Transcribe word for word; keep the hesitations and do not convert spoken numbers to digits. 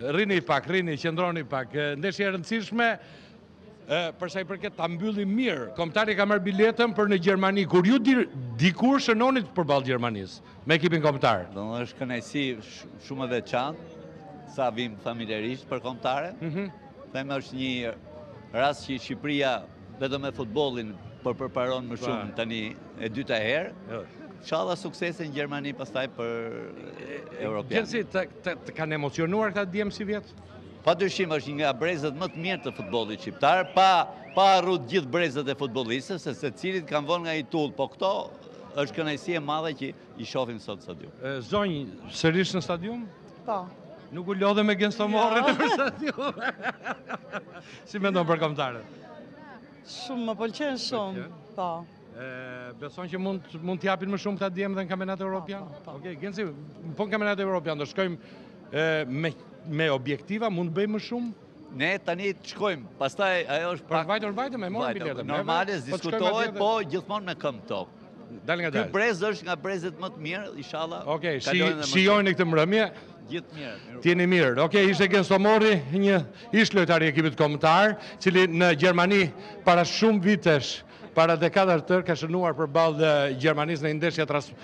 rini pak, rini, qëndroni pak, ndeshje e rëndësishme, përsa i përket ta mbyllim mirë. Kombëtari ka marrë biletën për në Gjermani, kur ju dikur shënonit përballë Gjermanisë me ekipin kombëtar. Do të është kënaqësi shumë e veçantë sa vim familjarisht për kombëtare. Them është një rast që Shqipëria vetëm me futbollin por përparon më shumë tani e dyta herë. Inshallah suksese në Gjermani pastaj për europian. Gjenci, të kanë emocionuar këta djem si vjet? Pa dyshim është një nga brezat më të mirë të futbollit shqiptar, pa harruar gjithë brezat e futbollistëve, se secilit kanë vënë nga i tull, po këto është kënaqësi e madhe që i shohim sot në stadium. Zonjë, sërish në stadium? Po. Nuk u lodhe me Genc Tomori në stadium. Si mendon për kombëtarët? Shumë, më pëlqen shumë. Po. Beson që mund t'japin më shumë këta djemë dhe në Kampionat Evropian? Ok, Genci, po në Kampionat Evropian, do shkojmë me objektiva, mund bëjmë më shumë? Ne, tani të shkojmë, pastaj ajo është pak... Për vajtë orvajtë me morën biletën. Normales, diskutohet, po gjithmonë me këmë tokë. Dal nga dal. Ky brez është nga brezet më të mirë, inshallah. Ok, shijojnë këtë mbrëmje. Gjithë mirë. Tjeni mirë. Ok, ishte Genc Tomori, një ish lojtari i ekipit kombëtar, cili në Gjermani para shumë vitesh, para dekadash tërë ka shënuar përballë Gjermanisë në ndeshje